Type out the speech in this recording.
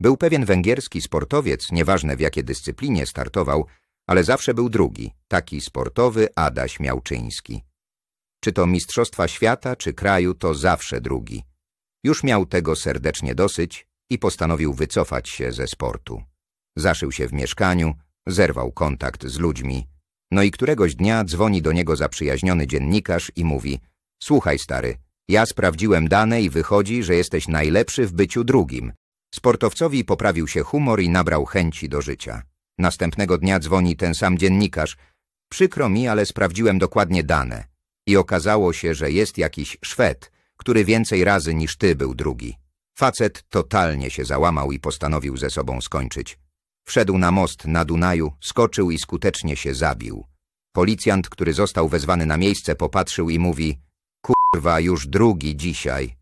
Był pewien węgierski sportowiec, nieważne w jakiej dyscyplinie startował, ale zawsze był drugi, taki sportowy Adaś Miałczyński. Czy to mistrzostwa świata, czy kraju, to zawsze drugi. Już miał tego serdecznie dosyć i postanowił wycofać się ze sportu. Zaszył się w mieszkaniu, zerwał kontakt z ludźmi. No i któregoś dnia dzwoni do niego zaprzyjaźniony dziennikarz i mówi: słuchaj stary, ja sprawdziłem dane i wychodzi, że jesteś najlepszy w byciu drugim. Sportowcowi poprawił się humor i nabrał chęci do życia. Następnego dnia dzwoni ten sam dziennikarz: przykro mi, ale sprawdziłem dokładnie dane. I okazało się, że jest jakiś Szwed, który więcej razy niż ty był drugi. Facet totalnie się załamał i postanowił ze sobą skończyć. Wszedł na most na Dunaju, skoczył i skutecznie się zabił. Policjant, który został wezwany na miejsce, popatrzył i mówi: kurwa, już drugi dzisiaj.